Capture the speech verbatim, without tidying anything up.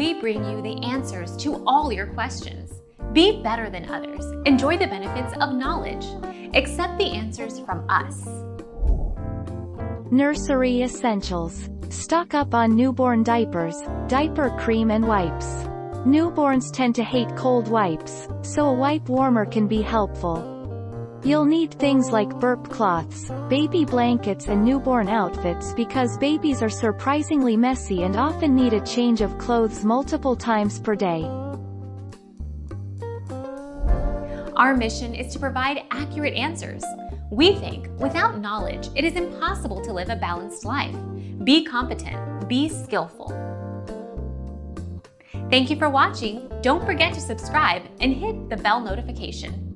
we bring you the answers to all your questions. Be better than others. Enjoy the benefits of knowledge. Accept the answers from us. Nursery essentials. Stock up on newborn diapers, diaper cream and wipes. Newborns tend to hate cold wipes, so a wipe warmer can be helpful. You'll need things like burp cloths, baby blankets and newborn outfits because babies are surprisingly messy and often need a change of clothes multiple times per day. Our mission is to provide accurate answers. We think, without knowledge, it is impossible to live a balanced life. Be competent, be skillful. Thank you for watching. Don't forget to subscribe and hit the bell notification.